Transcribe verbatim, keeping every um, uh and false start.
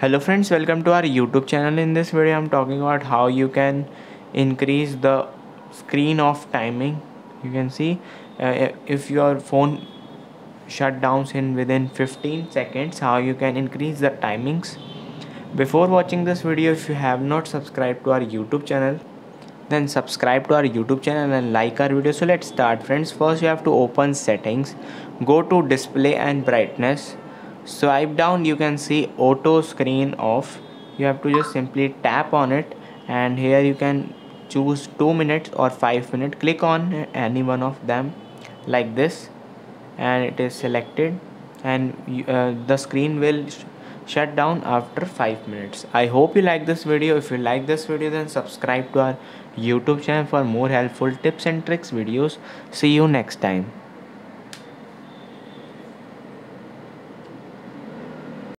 Hello friends, welcome to our YouTube channel. In this video I'm talking about how you can increase the screen off timing. You can see uh, if your phone shutdowns in within fifteen seconds, how you can increase the timings. Before watching this video, if you have not subscribed to our YouTube channel, then subscribe to our YouTube channel and like our video. So let's start friends. First you have to open settings, go to display and brightness. Swipe down, you can see auto screen off. You have to just simply tap on it, and here you can choose two minutes or five minutes. Click on any one of them like this and it is selected, and uh, the screen will sh shut down after five minutes. I hope you like this video. If you like this video, then subscribe to our YouTube channel for more helpful tips and tricks videos. See you next time.